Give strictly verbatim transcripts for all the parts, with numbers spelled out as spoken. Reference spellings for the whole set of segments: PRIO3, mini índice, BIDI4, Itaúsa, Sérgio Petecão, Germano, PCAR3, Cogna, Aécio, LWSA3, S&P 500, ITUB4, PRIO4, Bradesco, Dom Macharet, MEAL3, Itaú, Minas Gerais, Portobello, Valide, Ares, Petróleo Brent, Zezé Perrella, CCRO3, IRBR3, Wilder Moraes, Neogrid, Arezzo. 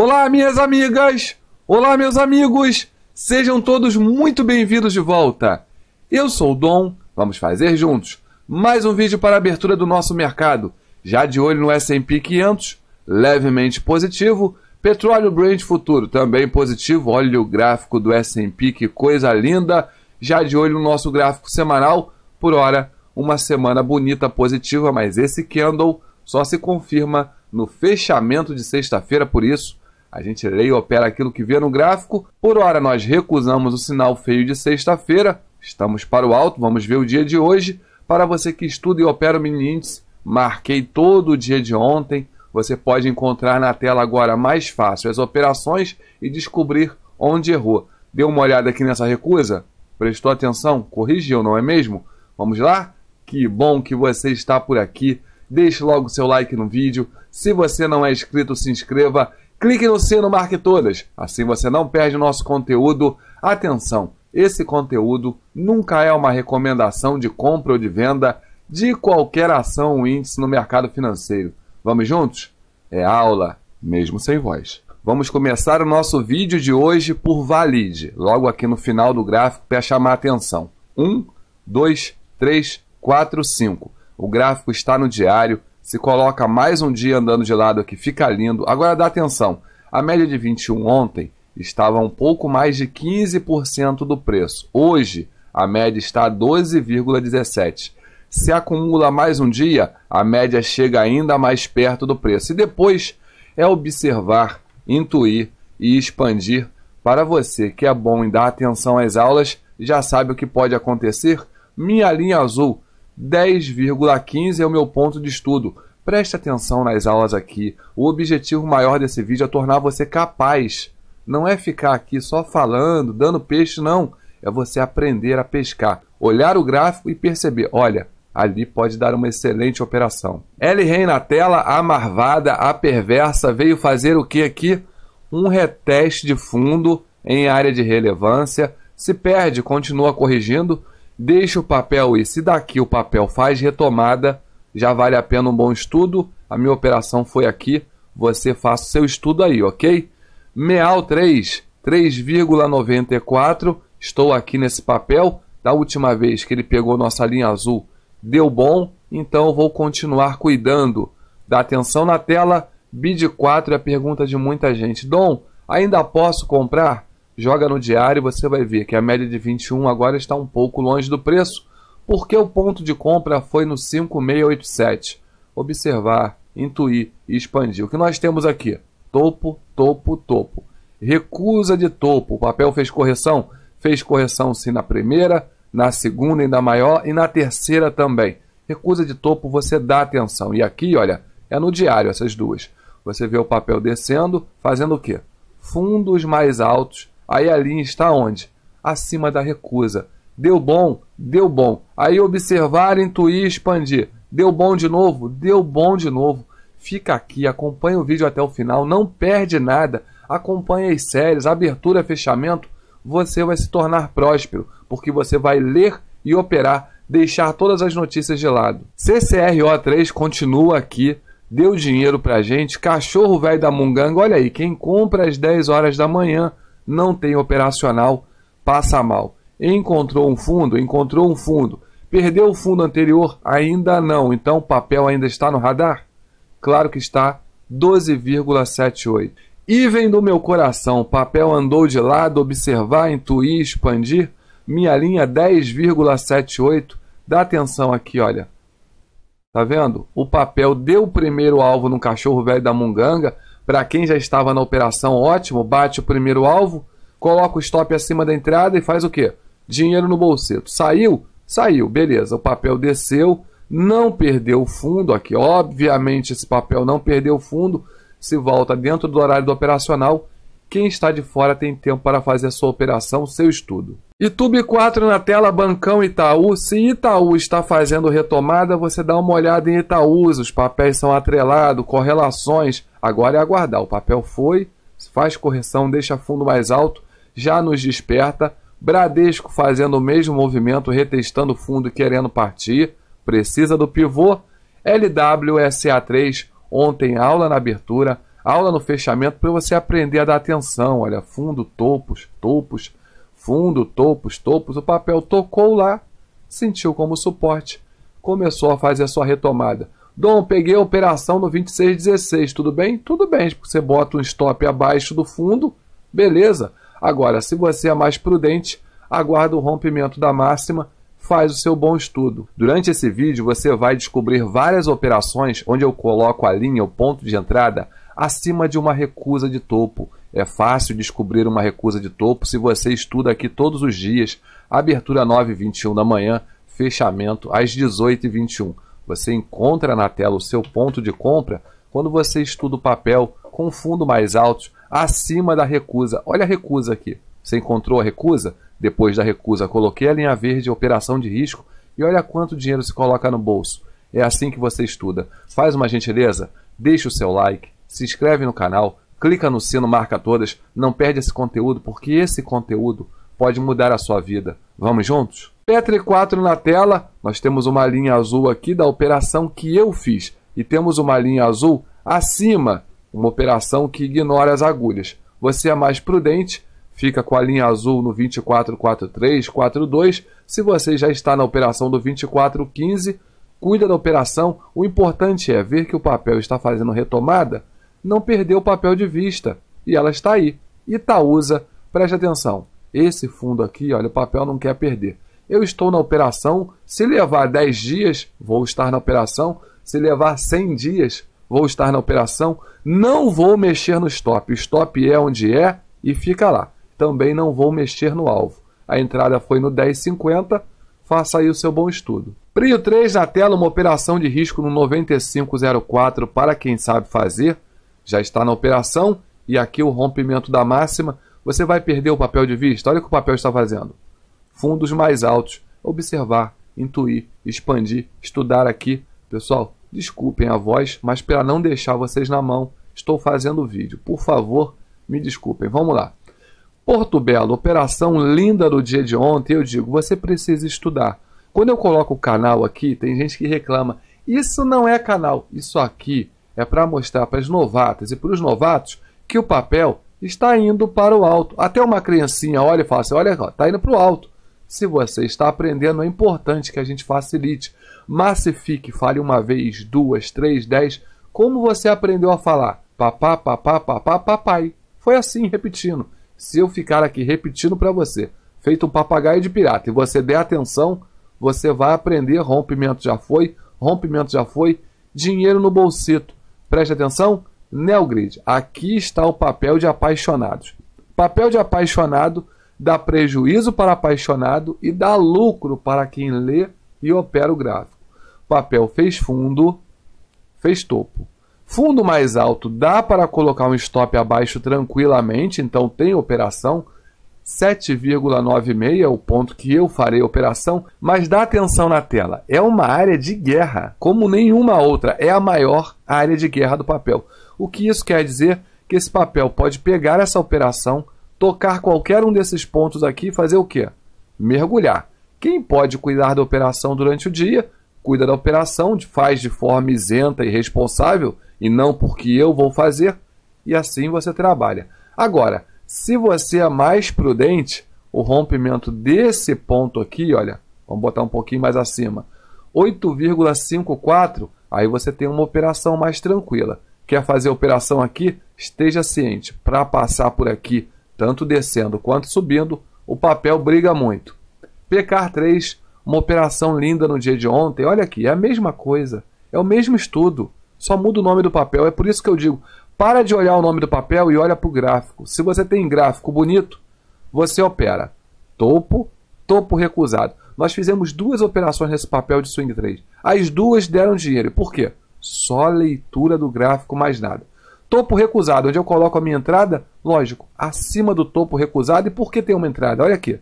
Olá, minhas amigas! Olá, meus amigos! Sejam todos muito bem-vindos de volta. Eu sou o Dom, vamos fazer juntos mais um vídeo para a abertura do nosso mercado. Já de olho no S e P quinhentos, levemente positivo. Petróleo Brent futuro, também positivo. Olha o gráfico do S e P, que coisa linda. Já de olho no nosso gráfico semanal. Por hora, uma semana bonita, positiva, mas esse candle só se confirma no fechamento de sexta-feira, por isso a gente lê e opera aquilo que vê no gráfico. Por hora, nós recusamos o sinal feio de sexta-feira. Estamos para o alto, vamos ver o dia de hoje. Para você que estuda e opera o mini índice, marquei todo o dia de ontem. Você pode encontrar na tela agora mais fácil as operações e descobrir onde errou. Deu uma olhada aqui nessa recusa? Prestou atenção? Corrigiu, não é mesmo? Vamos lá? Que bom que você está por aqui. Deixe logo seu like no vídeo. Se você não é inscrito, se inscreva. Clique no sino, marque todas, assim você não perde o nosso conteúdo. Atenção, esse conteúdo nunca é uma recomendação de compra ou de venda de qualquer ação ou índice no mercado financeiro. Vamos juntos? É aula, mesmo sem voz. Vamos começar o nosso vídeo de hoje por Valide, logo aqui no final do gráfico para chamar a atenção. um, dois, três, quatro, cinco. O gráfico está no diário. Se coloca mais um dia andando de lado aqui, fica lindo. Agora dá atenção, a média de vinte e um ontem estava um pouco mais de quinze por cento do preço. Hoje a média está a doze vírgula dezessete por cento. Se acumula mais um dia, a média chega ainda mais perto do preço. E depois é observar, intuir e expandir. Para você que é bom em dar atenção às aulas, já sabe o que pode acontecer. Minha linha azul, dez vírgula quinze é o meu ponto de estudo. Preste atenção nas aulas aqui. O objetivo maior desse vídeo é tornar você capaz. Não é ficar aqui só falando, dando peixe, não. É você aprender a pescar. Olhar o gráfico e perceber. Olha, ali pode dar uma excelente operação. L Rei na tela, a marvada, a perversa, veio fazer o que aqui? Um reteste de fundo em área de relevância. Se perde, continua corrigindo. Deixa o papel e se daqui o papel faz retomada, já vale a pena um bom estudo. A minha operação foi aqui, você faça o seu estudo aí, ok? M E A L três, três vírgula noventa e quatro, estou aqui nesse papel. Da última vez que ele pegou nossa linha azul, deu bom, então eu vou continuar cuidando. Dá atenção na tela, B I D quatro é a pergunta de muita gente. Dom, ainda posso comprar? Joga no diário e você vai ver que a média de vinte e um agora está um pouco longe do preço, porque o ponto de compra foi no cinco mil seiscentos e oitenta e sete. Observar, intuir e expandir. O que nós temos aqui? Topo, topo, topo. Recusa de topo. O papel fez correção? Fez correção sim na primeira, na segunda ainda maior e na terceira também. Recusa de topo, você dá atenção. E aqui, olha, é no diário essas duas. Você vê o papel descendo, fazendo o quê? Fundos mais altos. Aí a linha está onde? Acima da recusa. Deu bom? Deu bom. Aí observar, intuir, expandir. Deu bom de novo? Deu bom de novo. Fica aqui, acompanha o vídeo até o final, não perde nada. Acompanha as séries, abertura, fechamento. Você vai se tornar próspero, porque você vai ler e operar, deixar todas as notícias de lado. C C R O três continua aqui, deu dinheiro pra gente. Cachorro velho da munganga, olha aí, quem compra às dez horas da manhã, não tem operacional, passa mal. Encontrou um fundo? Encontrou um fundo. Perdeu o fundo anterior? Ainda não. Então o papel ainda está no radar? Claro que está, doze vírgula setenta e oito. E vem do meu coração, o papel andou de lado, observar, intuir, expandir. Minha linha dez vírgula setenta e oito. Dá atenção aqui, olha. Tá vendo? O papel deu o primeiro alvo no cachorro velho da munganga. Para quem já estava na operação, ótimo, bate o primeiro alvo, coloca o stop acima da entrada e faz o quê? Dinheiro no bolseto. Saiu? Saiu, beleza. O papel desceu, não perdeu o fundo aqui. Obviamente esse papel não perdeu o fundo, se volta dentro do horário do operacional. Quem está de fora tem tempo para fazer a sua operação, seu estudo. I T U B quatro na tela, Bancão Itaú. Se Itaú está fazendo retomada, você dá uma olhada em Itaúsa. Os papéis são atrelados, correlações. Agora é aguardar. O papel foi, faz correção, deixa fundo mais alto, já nos desperta. Bradesco fazendo o mesmo movimento, retestando fundo e querendo partir. Precisa do pivô. L W S A três, ontem aula na abertura. Aula no fechamento para você aprender a dar atenção. Olha, fundo, topos, topos, fundo, topos, topos. O papel tocou lá, sentiu como suporte, começou a fazer a sua retomada. Dom, peguei a operação no vinte e seis dezesseis, tudo bem? Tudo bem, porque você bota um stop abaixo do fundo, beleza. Agora, se você é mais prudente, aguarda o rompimento da máxima, faz o seu bom estudo. Durante esse vídeo, você vai descobrir várias operações onde eu coloco a linha, o ponto de entrada, acima de uma recusa de topo. É fácil descobrir uma recusa de topo se você estuda aqui todos os dias, abertura nove e vinte e um da manhã, fechamento às dezoito e vinte e um. Você encontra na tela o seu ponto de compra quando você estuda o papel com fundo mais alto, acima da recusa. Olha a recusa aqui. Você encontrou a recusa? Depois da recusa, coloquei a linha verde, operação de risco, e olha quanto dinheiro se coloca no bolso. É assim que você estuda. Faz uma gentileza? Deixa o seu like, se inscreve no canal, clica no sino, marca todas, não perde esse conteúdo, porque esse conteúdo pode mudar a sua vida. Vamos juntos? P R I O quatro na tela, nós temos uma linha azul aqui da operação que eu fiz e temos uma linha azul acima, uma operação que ignora as agulhas. Você é mais prudente, fica com a linha azul no vinte e quatro, quarenta e três, quarenta e dois. Se você já está na operação do vinte e quatro, quinze, cuida da operação. O importante é ver que o papel está fazendo retomada, não perder o papel de vista. E ela está aí. Itaúsa, preste atenção. Esse fundo aqui, olha, o papel não quer perder. Eu estou na operação, se levar dez dias, vou estar na operação, se levar cem dias, vou estar na operação, não vou mexer no stop, o stop é onde é e fica lá. Também não vou mexer no alvo. A entrada foi no dez e cinquenta, faça aí o seu bom estudo. P R I O três na tela, uma operação de risco no noventa e cinco zero quatro para quem sabe fazer, já está na operação e aqui o rompimento da máxima, você vai perder o papel de vista, olha o que o papel está fazendo. Fundos mais altos, observar, intuir, expandir, estudar aqui. Pessoal, desculpem a voz, mas para não deixar vocês na mão, estou fazendo o vídeo. Por favor, me desculpem. Vamos lá. Portobello, operação linda do dia de ontem. Eu digo, você precisa estudar. Quando eu coloco o canal aqui, tem gente que reclama. Isso não é canal. Isso aqui é para mostrar para as novatas e para os novatos que o papel está indo para o alto. Até uma criancinha olha e fala assim, olha, está indo para o alto. Se você está aprendendo, é importante que a gente facilite. Massifique, fale uma vez, duas, três, dez. Como você aprendeu a falar? Papá, papá, papá, papai. Foi assim, repetindo. Se eu ficar aqui repetindo para você, feito um papagaio de pirata, e você der atenção, você vai aprender. Rompimento já foi, rompimento já foi. Dinheiro no bolsito. Preste atenção. Neogrid. Aqui está o papel de apaixonados. Papel de apaixonado dá prejuízo para apaixonado e dá lucro para quem lê e opera o gráfico. Papel fez fundo, fez topo. Fundo mais alto dá para colocar um stop abaixo tranquilamente, então tem operação. sete vírgula noventa e seis é o ponto que eu farei a operação, mas dá atenção na tela. É uma área de guerra, como nenhuma outra. É a maior área de guerra do papel. O que isso quer dizer? Que esse papel pode pegar essa operação, tocar qualquer um desses pontos aqui e fazer o quê? Mergulhar. Quem pode cuidar da operação durante o dia, cuida da operação, faz de forma isenta e responsável, e não porque eu vou fazer, e assim você trabalha. Agora, se você é mais prudente, o rompimento desse ponto aqui, olha, vamos botar um pouquinho mais acima, oito vírgula cinquenta e quatro, aí você tem uma operação mais tranquila. Quer fazer a operação aqui? Esteja ciente, para passar por aqui, tanto descendo quanto subindo, o papel briga muito. P C A R três, uma operação linda no dia de ontem. Olha aqui, é a mesma coisa, é o mesmo estudo, só muda o nome do papel. É por isso que eu digo, para de olhar o nome do papel e olha para o gráfico. Se você tem gráfico bonito, você opera topo, topo recusado. Nós fizemos duas operações nesse papel de swing trade. As duas deram dinheiro. Por quê? Só leitura do gráfico, mais nada. Topo recusado, onde eu coloco a minha entrada, lógico, acima do topo recusado. E por que tem uma entrada? Olha aqui,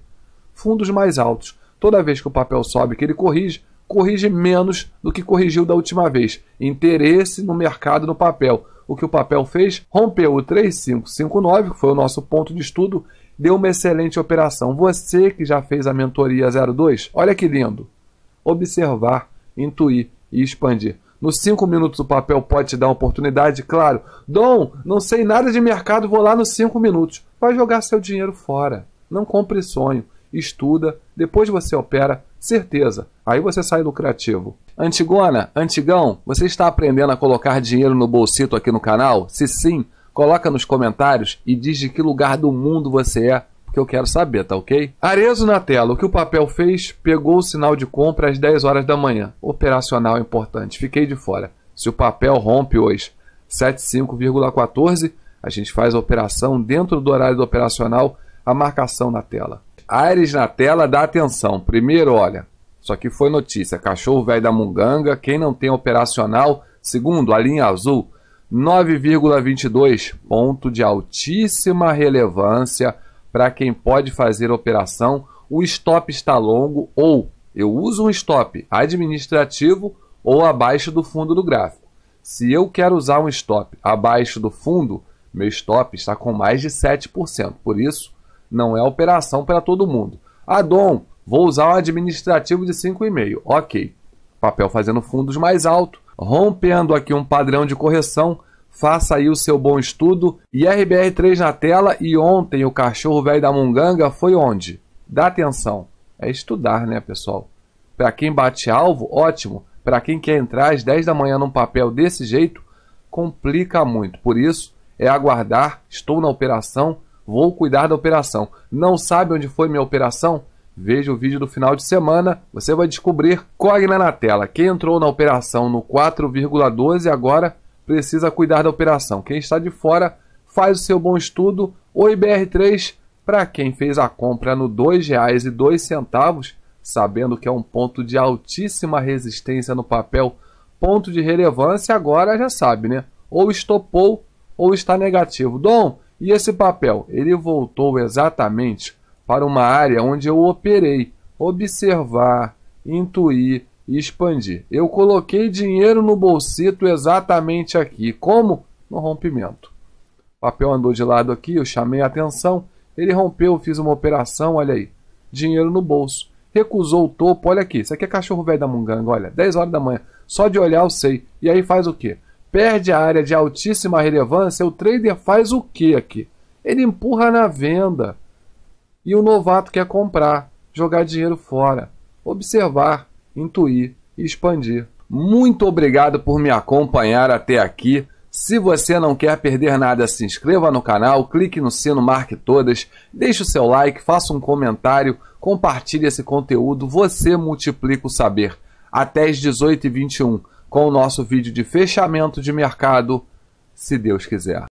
fundos mais altos. Toda vez que o papel sobe, que ele corrige, corrige menos do que corrigiu da última vez. Interesse no mercado no papel. O que o papel fez? Rompeu o três mil quinhentos e cinquenta e nove, que foi o nosso ponto de estudo, deu uma excelente operação. Você que já fez a mentoria zero dois, olha que lindo. Observar, intuir e expandir. Nos cinco minutos o papel pode te dar uma oportunidade. Claro, Dom, não sei nada de mercado, vou lá nos cinco minutos. Vai jogar seu dinheiro fora. Não compre sonho. Estuda, depois você opera, certeza. Aí você sai lucrativo. Antigona, antigão, você está aprendendo a colocar dinheiro no bolsito aqui no canal? Se sim, coloca nos comentários e diz de que lugar do mundo você é, porque eu quero saber, tá ok? Arezzo na tela, o que o papel fez? Pegou o sinal de compra às dez horas da manhã. Operacional importante, fiquei de fora. Se o papel rompe hoje setenta e cinco vírgula quatorze, a gente faz a operação dentro do horário do operacional, a marcação na tela. Ares na tela, dá atenção. Primeiro, olha, isso aqui foi notícia. Cachorro velho da munganga, quem não tem operacional. Segundo, a linha azul, nove vírgula vinte e dois, ponto de altíssima relevância para quem pode fazer operação. O stop está longo ou eu uso um stop administrativo ou abaixo do fundo do gráfico. Se eu quero usar um stop abaixo do fundo, meu stop está com mais de sete por cento. Por isso, não é operação para todo mundo. Ah, Dom, vou usar um administrativo de cinco vírgula cinco. Ok. Papel fazendo fundos mais alto, rompendo aqui um padrão de correção. Faça aí o seu bom estudo. I R B R três na tela. E ontem o cachorro velho da munganga foi onde? Dá atenção. É estudar, né, pessoal? Para quem bate alvo, ótimo. Para quem quer entrar às dez da manhã num papel desse jeito, complica muito. Por isso, é aguardar. Estou na operação. Vou cuidar da operação. Não sabe onde foi minha operação? Veja o vídeo do final de semana. Você vai descobrir. Cogna na tela. Quem entrou na operação no quatro vírgula doze agora precisa cuidar da operação. Quem está de fora faz o seu bom estudo. O I R B R três, para quem fez a compra no dois reais e dois centavos, sabendo que é um ponto de altíssima resistência no papel, ponto de relevância, agora já sabe, né? Ou estopou ou está negativo. Dom, e esse papel, ele voltou exatamente para uma área onde eu operei, observar, intuir e expandir. Eu coloquei dinheiro no bolsito exatamente aqui, como no rompimento. O papel andou de lado aqui, eu chamei a atenção, ele rompeu, fiz uma operação, olha aí, dinheiro no bolso. Recusou o topo, olha aqui, isso aqui é cachorro velho da munganga, olha, dez horas da manhã, só de olhar eu sei. E aí faz o quê? Perde a área de altíssima relevância, o trader faz o que aqui? Ele empurra na venda. E o novato quer comprar, jogar dinheiro fora, observar, intuir e expandir. Muito obrigado por me acompanhar até aqui. Se você não quer perder nada, se inscreva no canal, clique no sino, marque todas, deixe o seu like, faça um comentário, compartilhe esse conteúdo, você multiplica o saber. Até as dezoito e vinte e um. Com o nosso vídeo de fechamento de mercado, se Deus quiser.